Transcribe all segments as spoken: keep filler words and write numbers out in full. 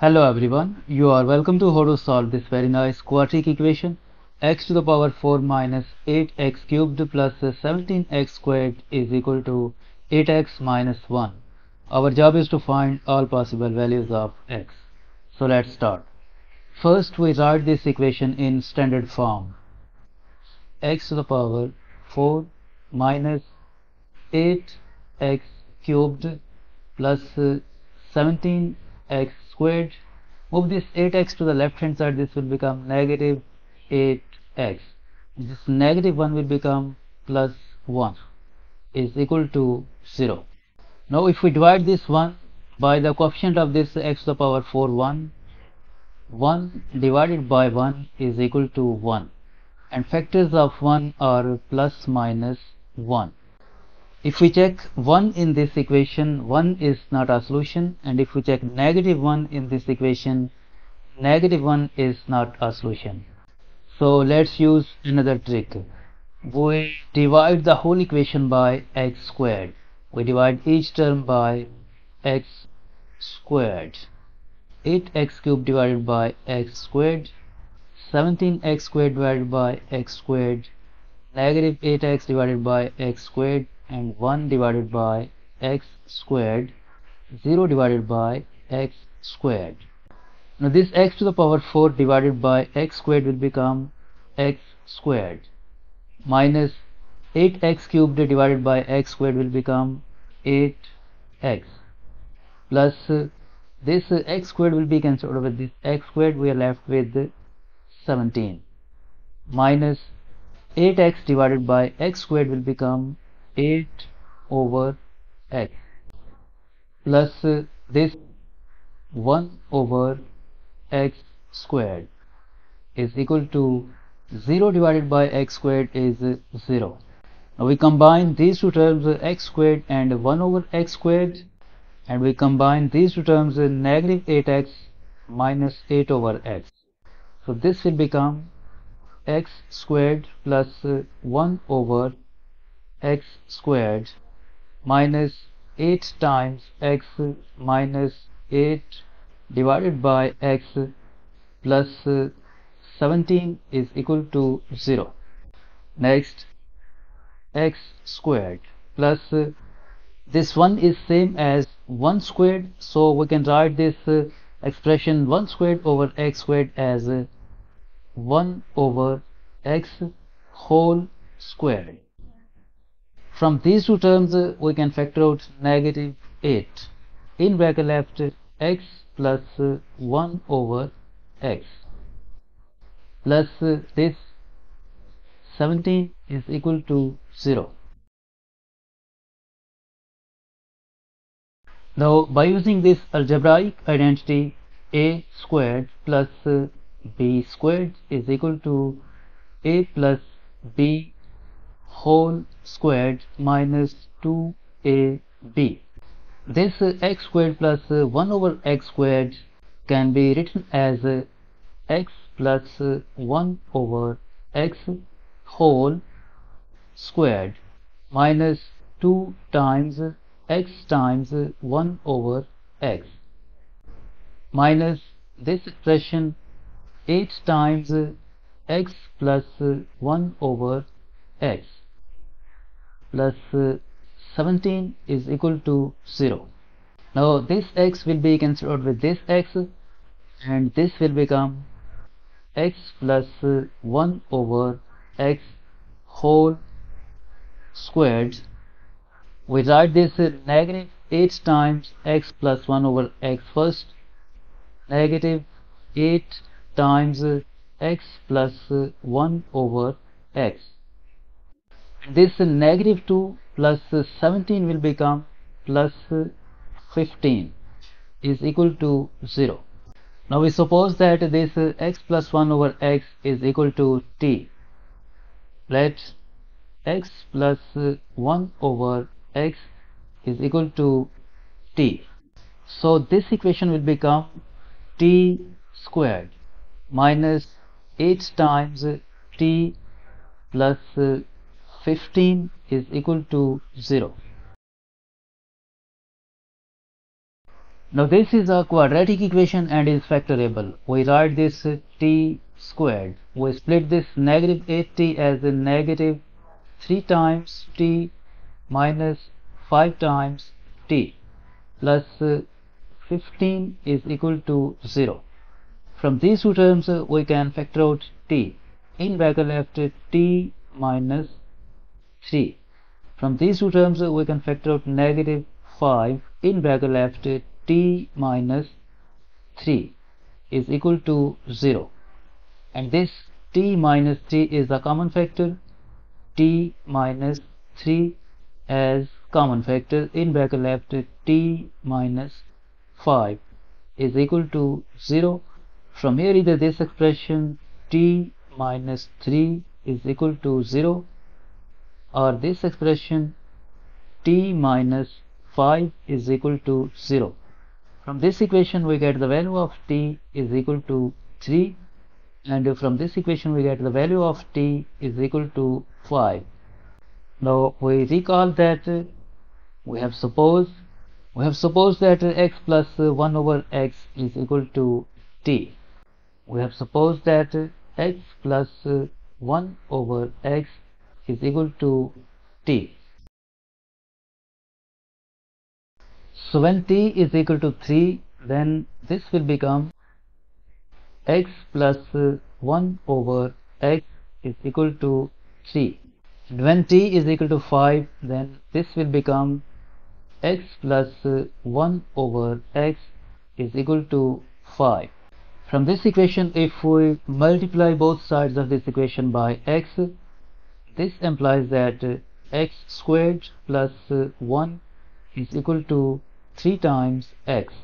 Hello everyone, you are welcome to how to solve this very nice quadratic equation. X to the power four minus eight x cubed plus seventeen x squared is equal to eight x minus one. Our job is to find all possible values of x. So let's start. First we write this equation in standard form. X to the power four minus eight x cubed plus seventeen x squared. Move this eight x to the left hand side. This will become negative eight x. This negative one will become plus one is equal to zero. Now if we divide this one by the coefficient of this x to the power four, one, one divided by one is equal to one, and factors of one are plus minus one. If we check one in this equation, one is not a solution, and if we check negative one in this equation, negative one is not a solution. So let's use another trick. We divide the whole equation by x squared. We divide each term by x squared. eight x cubed divided by x squared, seventeen x squared divided by x squared, negative eight x divided by x squared, and one divided by x squared, zero divided by x squared. Now this x to the power four divided by x squared will become x squared, minus eight x cubed divided by x squared will become eight x, plus uh, this uh, x squared will be cancelled with this x squared. We are left with seventeen, minus eight x divided by x squared will become eight over x, plus uh, this one over x squared is equal to zero divided by x squared is uh, zero. Now we combine these two terms, uh, x squared and one over x squared, and we combine these two terms, uh, negative eight x minus eight over x. So this will become x squared plus uh, one over x squared minus eight times x minus eight divided by x plus seventeen is equal to zero. Next, x squared plus this one is same as one squared, so we can write this expression one squared over x squared as one over x whole squared. From these two terms, uh, we can factor out negative eight. In bracket left, x plus uh, one over x, plus uh, this seventeen is equal to zero. Now, by using this algebraic identity, a squared plus uh, b squared is equal to a plus b whole squared minus two a b. This uh, x squared plus uh, one over x squared can be written as uh, x plus uh, one over x whole squared minus two times uh, x times uh, one over x, minus this expression eight times uh, x plus uh, one over x, plus uh, seventeen is equal to zero. Now this x will be cancelled out with this x, and this will become x plus uh, one over x whole squared. We write this uh, negative eight times x plus one over x first, negative eight times uh, x plus uh, one over x. This uh, negative two plus uh, seventeen will become plus uh, fifteen is equal to zero. Now we suppose that this uh, x plus one over x is equal to t. Let x plus uh, one over x is equal to t. So this equation will become t squared minus eight times uh, t plus uh, fifteen is equal to zero. Now this is a quadratic equation and is factorable. We write this t squared. We split this negative eight t as a negative three times t minus five times t plus fifteen is equal to zero. From these two terms we can factor out t. In bracket left t minus three. From these two terms we can factor out negative five. In bracket left t minus three is equal to zero. And this t minus three is a common factor. T minus three as common factor. In bracket left t minus five is equal to zero. From here either this expression t minus three is equal to zero or this expression t minus five is equal to zero. From this equation we get the value of t is equal to three, and from this equation we get the value of t is equal to five. Now we recall that we have supposed we have supposed that x plus one over x is equal to t. We have supposed that x plus one over x is equal to t. So when t is equal to three, then this will become x plus one over x is equal to three. And when t is equal to five, then this will become x plus one over x is equal to five. From this equation, if we multiply both sides of this equation by x, this implies that x squared plus one is equal to three times x.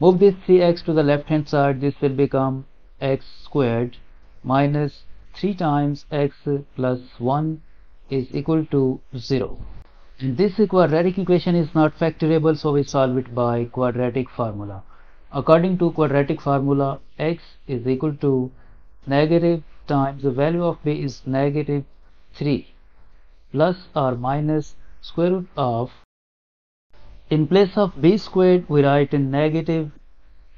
Move this three x to the left hand side, this will become x squared minus three times x plus one is equal to zero. And this quadratic equation is not factorable, so we solve it by quadratic formula. According to quadratic formula, x is equal to negative times the value of b is negative three plus or minus square root of, in place of b squared we write negative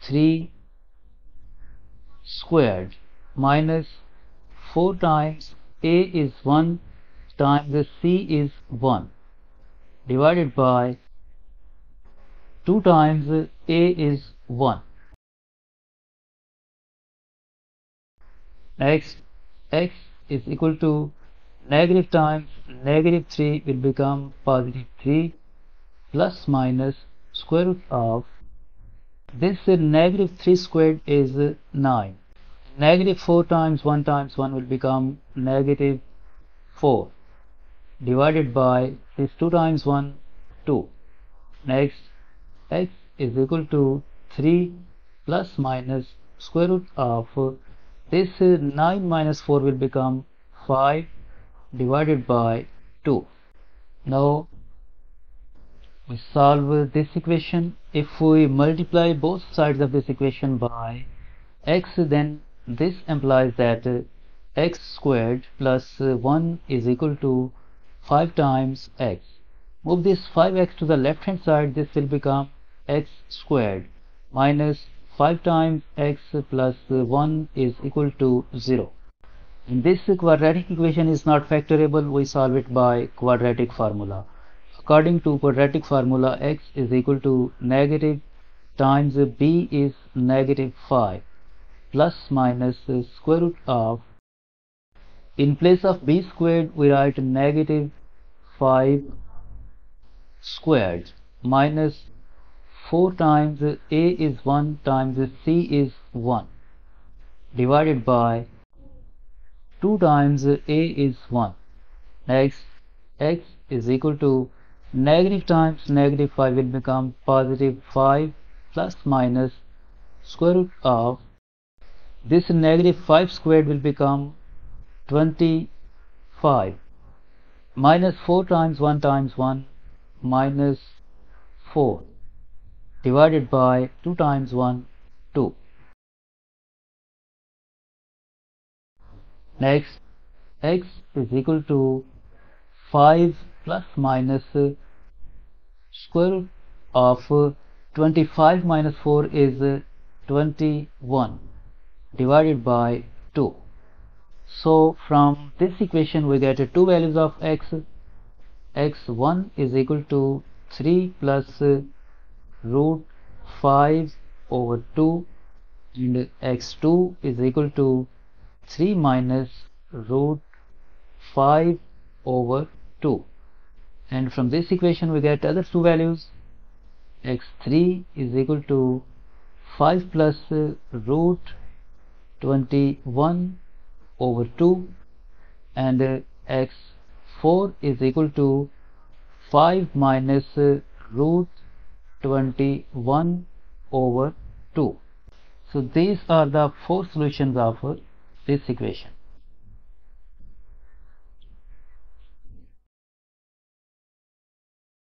three squared minus four times a is one times c is one divided by two times a is one. Next, x is equal to negative times negative three will become positive three plus minus square root of, this is negative three squared is nine. Negative four times one times one will become negative four divided by this two times one, two. Next, x is equal to three plus minus square root of, this is nine minus four will become five divided by two. Now we solve this equation. If we multiply both sides of this equation by x, then this implies that x squared plus one is equal to five times x. Move this five x to the left hand side, this will become x squared minus five times x plus one is equal to zero. And this quadratic equation is not factorable, we solve it by quadratic formula. According to quadratic formula, x is equal to negative times b is negative five plus minus square root of, in place of b squared we write negative five squared minus four times a is one times c is one divided by two times a is one. Next, x is equal to negative times negative five will become positive five plus minus square root of, this negative five squared will become twenty-five minus four times one times one minus four divided by two times one, two. Next, x is equal to five plus minus square root of, twenty-five minus four is twenty-one divided by two. So from this equation we get two values of x. x one is equal to three plus root five over two, and x two is equal to three minus root five over two. And from this equation we get other two values. x three is equal to five plus root twenty-one over two, and x four is equal to five minus root twenty-one over two. So these are the four solutions of this equation.